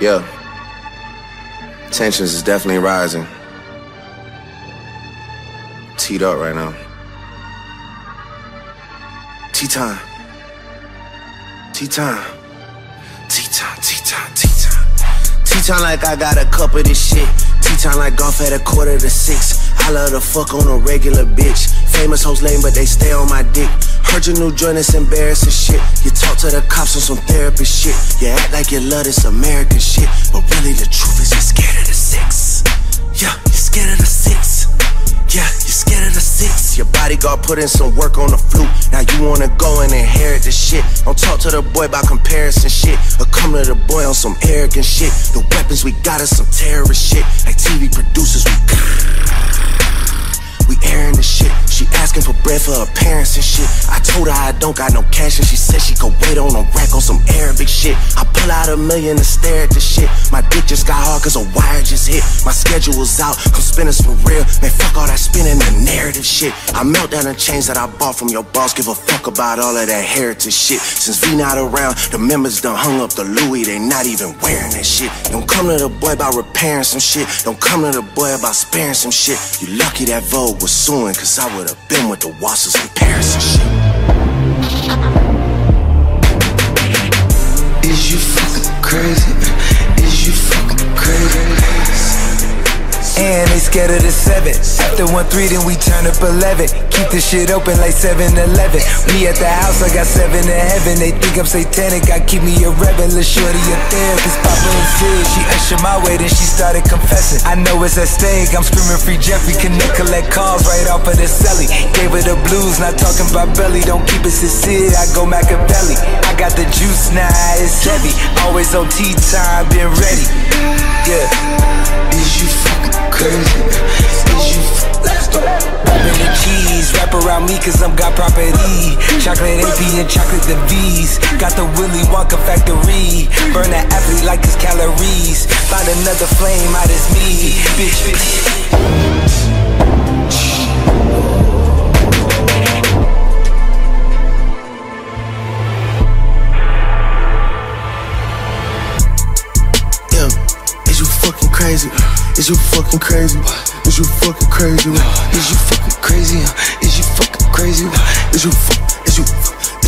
Yeah. Tensions is definitely rising. Teed up right now. Tea time. Tea time. Tea time, tea time, tea time. Tea time like I got a cup of this shit. Tea time like golf at 5:45. I love the fuck on a regular bitch. Famous hoes lame, but they stay on my dick. Heard your new joint, it's embarrassing shit. You talk to the cops on some therapy shit. You act like you love this American shit, but really the truth is you're scared of the six. Yeah, you're scared of the six. Yeah, you're scared of the six. Your bodyguard put in some work on the flute. Now you wanna go and inherit the shit. Don't talk to the boy by comparison shit, or come to the boy on some arrogant shit. The weapons we got is some terrorist shit. Like TV producers, we airing the shit. She asking for bread for her parents and shit. I told her I don't got no cash, and she said she could wait on a rack on some Arabic shit. I pull out $1 million to stare at this shit. My dick just got hard cause a wire just hit. My schedule's out, come spin us for real. Man, fuck all that spinning the narrative shit. I melt down the chains that I bought from your boss. Give a fuck about all of that heritage shit. Since we not around, the members done hung up the Louis. They not even wearing that shit. Don't come to the boy about repairing some shit. Don't come to the boy about sparing some shit. You lucky that Vogue was suing, cause I would've been with the Wassas in Paris and shit. Is you fucking crazy? Is you fucking crazy? And they scared of the 7. After 1-3, then we turn up 11. Keep this shit open like 7-Eleven. We at the house, I got 7 in heaven. They think I'm satanic, I keep me a rebel. A shorty, a therapist, Papa and Sid. She ushered my way, then she started confessing. I know it's at stake, I'm screaming free Jeffrey. Connect, collect calls right off of the celly. Gave her the blues, not talking about belly. Don't keep it sincere, I go Machiavelli. I got the juice now, it's heavy. Always on tea time, been ready. Yeah. Is you fucking crazy? Is you rapping the cheese? Wrap around me cause I'm got property. Chocolate AP and chocolate the V's. Got the Willy Wonka factory. Burn that athlete like his calories. Find another flame out as me. Bitch, bitch. Is you fucking crazy? Is you fucking crazy? Is you fucking crazy? Is you fucking crazy? Is you fuck? Is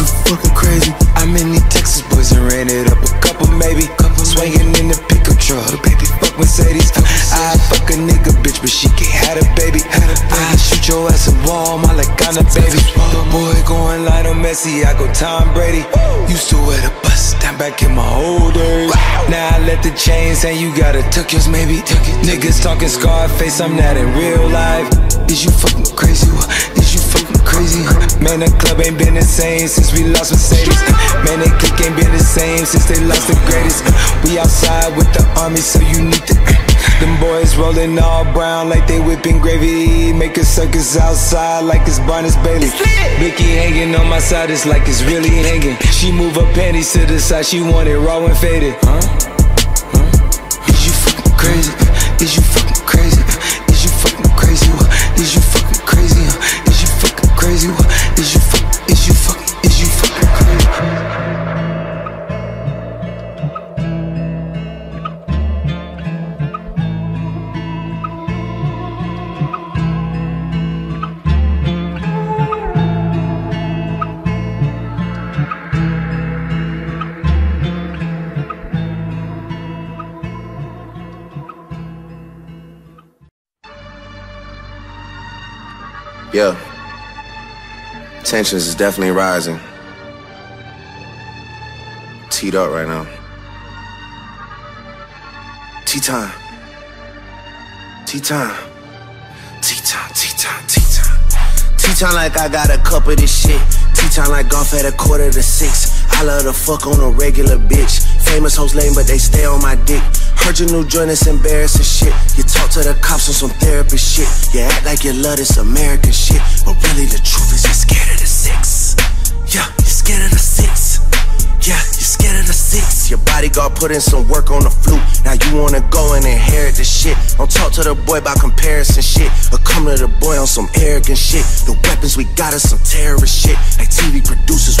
you fucking crazy? I'm in the Texas boys and ran it up a couple maybe. Swinging in the pickup truck, baby fuck Mercedes. I fuck a nigga bitch, but she can't have a baby. I shoot your ass at Walmart like I'm a baby. The boy going Lionel Messi, I go Tom Brady. Used to wear the bust down back in my old days. Now I let the chains and you gotta tuck yours maybe. Niggas talking Scarface, I'm not in real life. Is you fucking crazy? Is you fucking crazy? Man, the club ain't been the same since we lost Mercedes. Man, they clique ain't been the same since they lost the greatest. We outside with the army, so you need to. Them boys rolling all brown like they whipping gravy. Make a circus outside like it's Barnes Bailey. Vicky hanging on my side, it's like it's really hanging. She move her panties to the side, she want it raw and faded. Huh? Huh? Is you fucking crazy? Is you fucking crazy? Is you fucking crazy? Is you fucking crazy? Is you fucking crazy? Is you fucking? Is you fucking? Is you fucking crazy? Yeah, tensions is definitely rising. Teed up right now. Tea time. Tea time. Tea time, tea time, tea time. Tea time like I got a cup of this shit. Tea time like golf at 5:45. I love the fuck on a regular bitch. Famous hoes lame, but they stay on my dick. Heard your new joint, it's embarrassing shit. You talk to the cops on some therapy shit. You act like you love this American shit, but really the truth is you're scared of the six. Yeah, you're scared of the six. Yeah, you're scared of the six. Your bodyguard put in some work on the flute. Now you wanna go and inherit the shit. Don't talk to the boy by comparison shit, or come to the boy on some arrogant shit. The weapons we got is some terrorist shit. Like TV producers,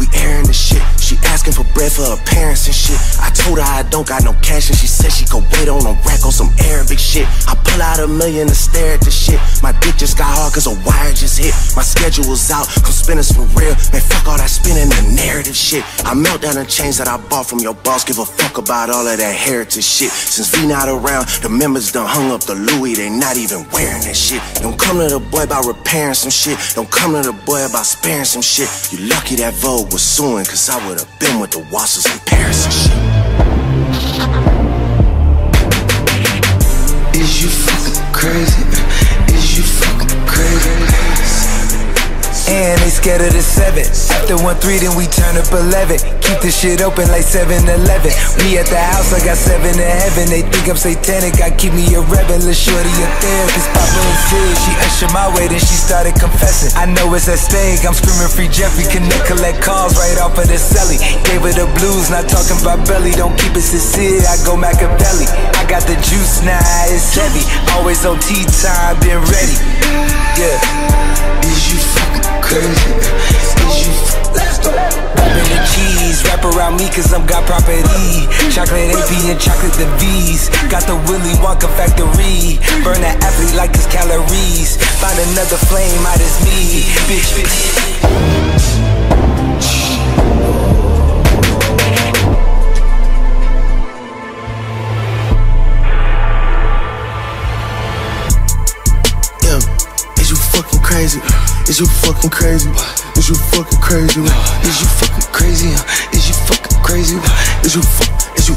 we airing the shit. She asked asking for bread for her parents and shit. I told her I don't got no cash and she said she could wait on a rack on some Arabic shit. I pull out $1 million to stare at the shit. My dick just got hard cause a wire just hit. My schedule's out, come spin us for real. Man, fuck all that spinning the narrative shit. I melt down the chains that I bought from your boss. Give a fuck about all of that heritage shit. Since V not around, the members done hung up the Louis. They not even wearing that shit. Don't come to the boy about repairing some shit. Don't come to the boy about sparing some shit. You lucky that Vogue was suing, cause I would've been with the Wassas in Paris and shit. Is you fucking crazy? Is you fucking crazy? And they scared of the 7. After 1-3, then we turn up 11. Keep this shit open like 7-Eleven. We at the house, I got 7 in heaven. They think I'm satanic, I keep me a rebel. A shorty, a therapist, Papa and Sid. She ushered my way, then she started confessing. I know it's at stake, I'm screaming free Jeffrey. Connect, collect calls right off of the celly. Gave her the blues, not talking about belly. Don't keep it sincere, I go Machiavelli. I got the juice now, it's heavy. Always on tea time, been ready. Yeah. Is you fucking crazy? Is you wrapping the cheese, wrap around me cause I'm got property. Chocolate AP and chocolate the V's. Got the Willy Wonka factory. Burn an athlete like his calories. Find another flame out as me. Bitch, bitch. Crazy. Is you fucking crazy? Is you fucking crazy? Is you fucking crazy? Is you fucking crazy? Is you fuck? Is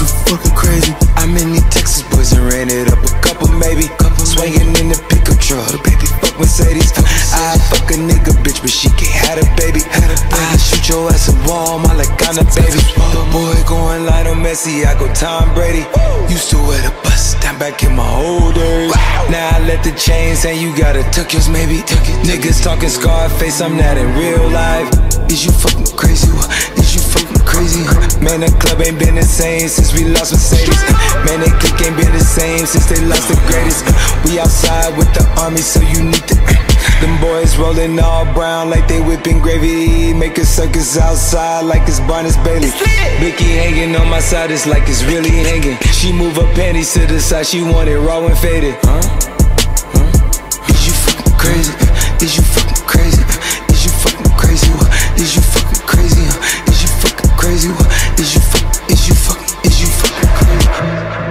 you fucking crazy? I'm in these Texas boys and ran it up a couple maybe. Swinging in the pickup truck, baby fuck Mercedes. I fuck a nigga bitch, but she can't have a baby. I shoot your ass at Walmart like I'm a baby. The boy going Lionel Messi, I go Tom Brady. Used to wear the bus, down back in my old days. Now I let the chains hang, you gotta tuck yours maybe. Niggas talking Scarface, I'm not in real life. Is you fucking crazy? Is you fucking crazy? Man, the club ain't been the same since we lost Mercedes. Man, that clique ain't been the same since they lost the greatest. We outside with the army, so you need to. Them boys rolling all brown like they whipping gravy. Make a circus outside like it's Barnes Bailey. Vicky hanging on my side, it's like it's really hanging. She move her panties to the side, she want it raw and faded. Is you fucking crazy? Is you fucking crazy? Is you fucking crazy? Is you fucking crazy? Is you fucking crazy? Is you fucking, is you fucking, is you fucking crazy?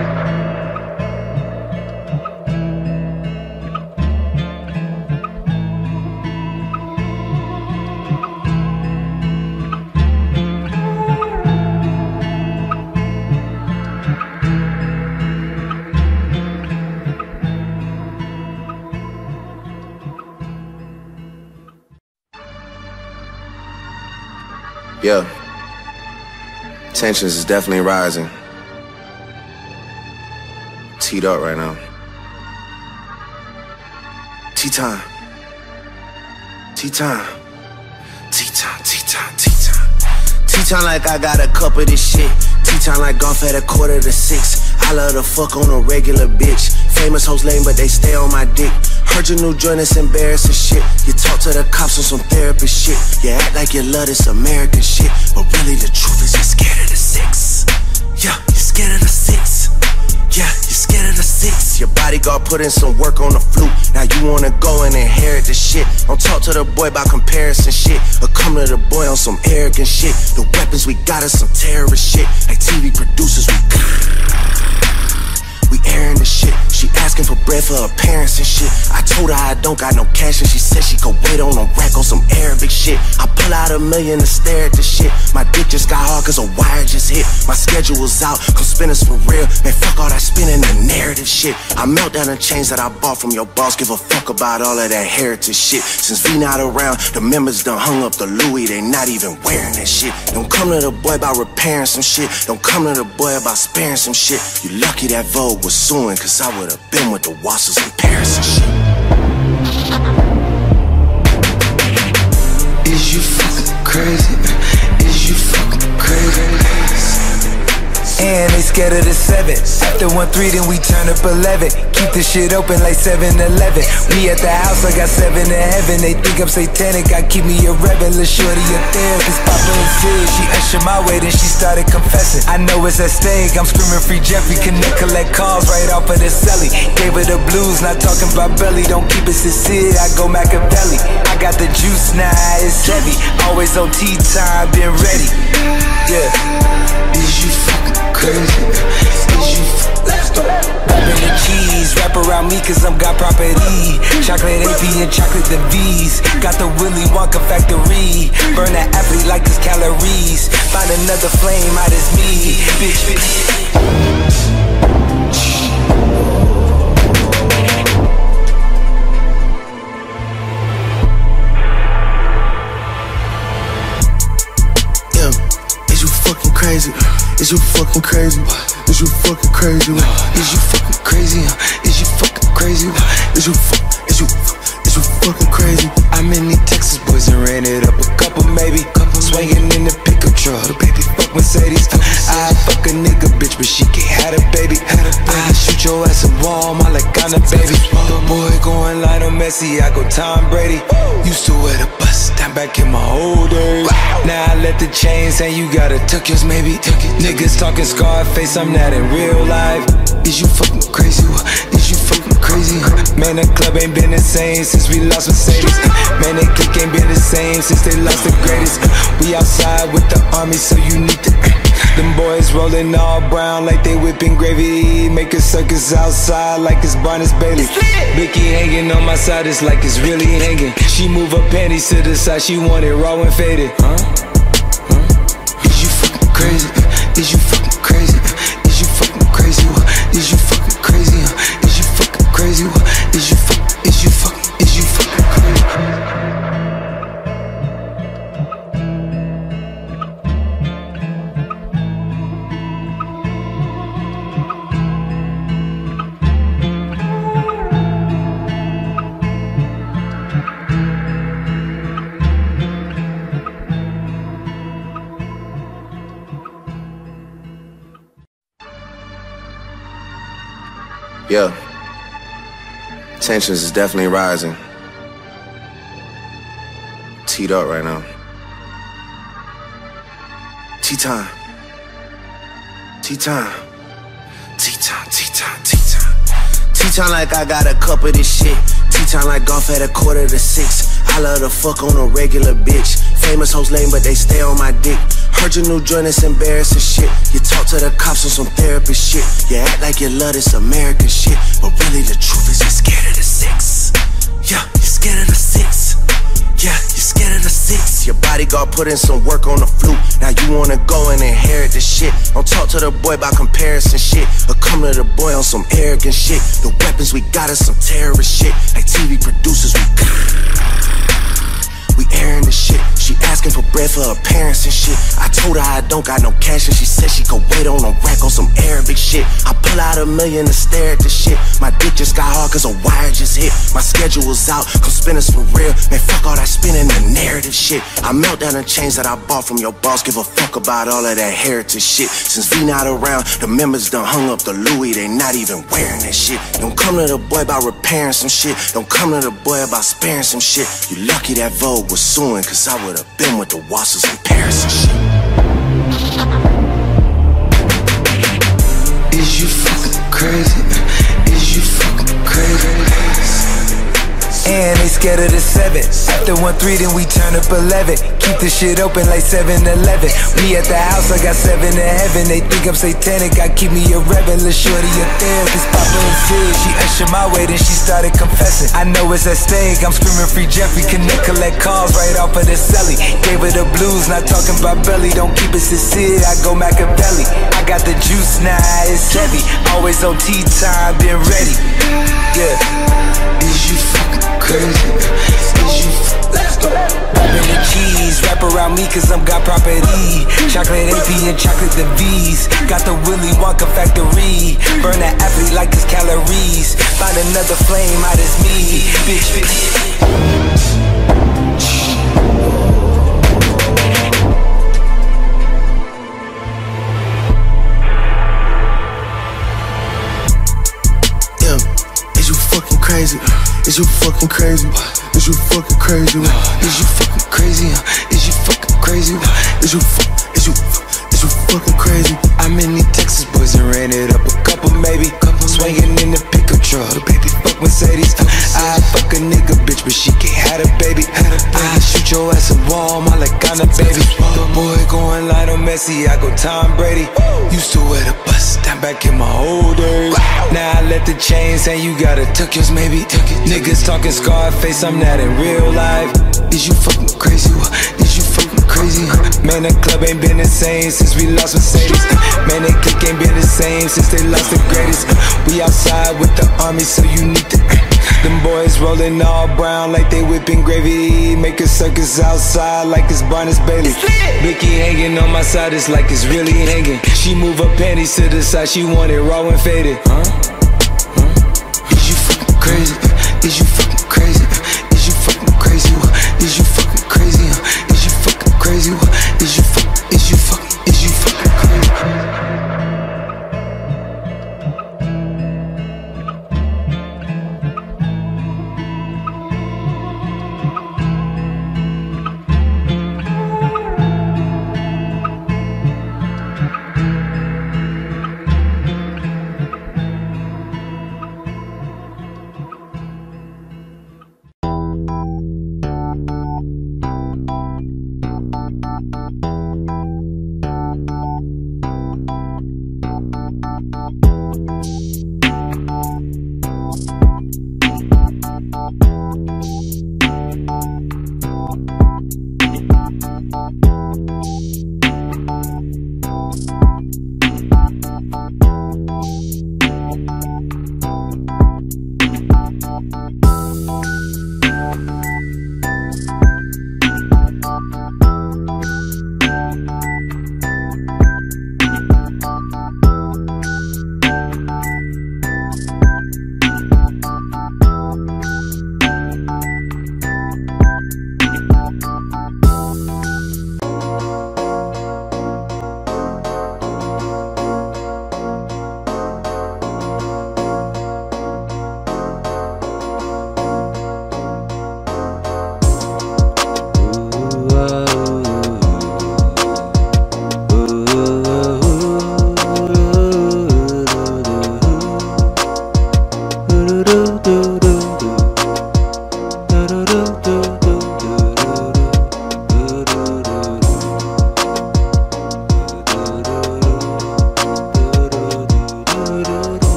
Yeah, tensions is definitely rising. Teed up right now. Tea time. Tea time. Tea time, tea time, tea time. Tea time like I got a cup of this shit. Tea time like golf at 5:45. I love to fuck on a regular bitch. Famous hoes lame, but they stay on my dick. Heard your new joint, it's embarrassing shit. You talk to the cops on some therapy shit. You act like you love this American shit, but really the truth is you're scared of the 6. Yeah, you're scared of the 6. Yeah, you're scared of the 6. Your bodyguard put in some work on the flute. Now you wanna go and inherit the shit. Don't talk to the boy about comparison shit, or come to the boy on some arrogant shit. The weapons we got is some terrorist shit. Like TV producers, we airing the shit. She asking for bread for her parents and shit. I told her I don't got no cash and she said she could wait on a rack on some Arabic shit. I pull out $1 million to stare at the shit. My dick just got hard cause a wire just hit. My schedule's out, come spin us for real. Man, fuck all that spinning the narrative shit. I melt down the chains that I bought from your boss. Give a fuck about all of that heritage shit. Since V not around, the members done hung up the Louis. They not even wearing that shit. Don't come to the boy about repairing some shit. Don't come to the boy about sparing some shit. You lucky that Vogue was suing, cause I would've been with the Wassas in Paris and shit. Is you fucking crazy? Is you fucking crazy? And they scared of the 7. After 1-3, then we turn up 11. Keep this shit open like 7-Eleven. We at the house, I got 7 in heaven. They think I'm satanic, I keep me a rebel. A shorty, a therapist, Papa and concealed. She ushered my way, then she started confessing. I know it's at stake, I'm screaming free Jeffrey. Connect, collect calls right off of the celly. Gave her the blues, not talking about belly. Don't keep it sincere, I go Machiavelli. I got the juice now, it's heavy. Always on tea time, been ready. Yeah. Is you fucking crazy? Is you open the cheese, wrap around me cause I'm got property. Chocolate AP and chocolate the V's. Got the Willy Wonka factory. Burn that athlete like his calories. Find another flame out as me. Bitch, bitch. Crazy. Is you fucking crazy? Is you fucking crazy? Is you fucking crazy? Is you fucking crazy? Is you fucking, is you fucking crazy? I'm in the Texas boys and ran it up a couple maybe. Swinging in the pickup truck, the baby fuck Mercedes. I fuck a nigga bitch, but she can't have a baby. I shoot your ass in Walmart like I'm a baby. The boy going Lionel Messi, I go Tom Brady. Used to wear the bus, down back in my old days. Now I let the chains hang, you gotta tuck yours maybe. Niggas talking Scarface, I'm not in real life. Is you fucking crazy? Is you fucking crazy? Man, the club ain't been the same since we lost Mercedes. Man, the clique ain't been the same since they lost the greatest. We outside with the army, so you need to. Them boys rolling all brown like they whipping gravy. Make a circus outside like it's Barnes Bailey. Vicky hanging on my side, it's like it's really hanging. She move her panties to the side, she want it raw and faded. Huh? Huh? Is you fucking crazy? Is you fucking crazy? Is you fucking crazy? Is you fucking crazy? Is you fucking crazy? Is you fucking, is you fucking, is you fucking crazy? Yeah, tensions is definitely rising. Teed up right now. Tea time. Tea time. Tea time, tea time, tea time. Tea time like I got a cup of this shit. Tea time like golf at 5:45. I love to fuck on a regular bitch. Famous hoes lame, but they stay on my dick. Heard your new joint, it's embarrassing shit. You talk to the cops on some therapy shit. You act like you love this American shit, but really the truth is you're scared of the six. Yeah, you're scared of the six. Yeah, you're scared of the six. Your bodyguard put in some work on the flute. Now you wanna go and inherit the shit. Don't talk to the boy about comparison shit, or come to the boy on some arrogant shit. The weapons we got is some terrorist shit. Like TV producers, we airing the shit. She asking for bread for her parents and shit. I told her I don't got no cash and she said she could wait on a rack on some Arabic shit. I pull out $1 million to stare at this shit. My dick just got hard cause a wire just hit. My schedule's out, come spin us for real. Man, fuck all that spinning the narrative shit. I melt down the chains that I bought from your boss. Give a fuck about all of that heritage shit. Since we not around, the members done hung up the Louis. They not even wearing that shit. Don't come to the boy about repairing some shit. Don't come to the boy about sparing some shit. You lucky that Vogue was suing, cause I would've been with the Wassas in Paris and shit. Is you fucking crazy? Is you fucking crazy? And they scared of the 7. After 1-3, then we turn up 11. Keep the shit open like 7-Eleven. We at the house, I got 7 in heaven. They think I'm satanic, I keep me a rebel. A shorty, a therapist, Papa and Sid. She ushered my way, then she started confessing. I know it's at stake, I'm screaming free Jeffrey. Connect, collect calls right off of the celly. Gave her the blues, not talking about belly. Don't keep it sincere, I go Machiavelli. I got the juice now, it's heavy. Always on tea time, been ready. Yeah. Is you fucking crazy? Is you open the cheese, wrap around me cause I'm got property. Chocolate AP and chocolate the V's. Got the Willy Wonka factory. Burn that athlete like his calories. Find another flame out as me. Bitch, bitch. Is you fucking crazy? Is you fucking crazy? Is you fucking crazy? Is you fucking crazy? crazy. Is you fucking crazy? I'm in these Texas boys and ran it up a couple, maybe. Swinging in the pickup truck, baby, fuck Mercedes. I fuck a nigga, bitch, but she can't have a baby. I shoot your ass at Walmart like I'm a baby. The boy going Lionel Messi, I go Tom Brady. Used to wear the bust down back in my old days. Now I let the chains hang, you gotta tuck yours, maybe. Niggas talking Scarface, I'm not in real life. Is you fucking crazy? Is you fucking crazy? Man, the club ain't been the same since we lost Mercedes. Man, the clique ain't been the same since they lost the greatest. We outside with the army, so you need to. Them boys rolling all brown like they whipping gravy. Make a circus outside like it's Barnes Bailey. Vicky hanging on my side, it's like it's really hanging. She move her panties to the side, she want it raw and faded. Huh? Huh? Is you fucking crazy? Is you fucking crazy? Is you fucking crazy? Is you fucking crazy? Is you fucking crazy? Is you fucking, is you fucking, is you fucking crazy?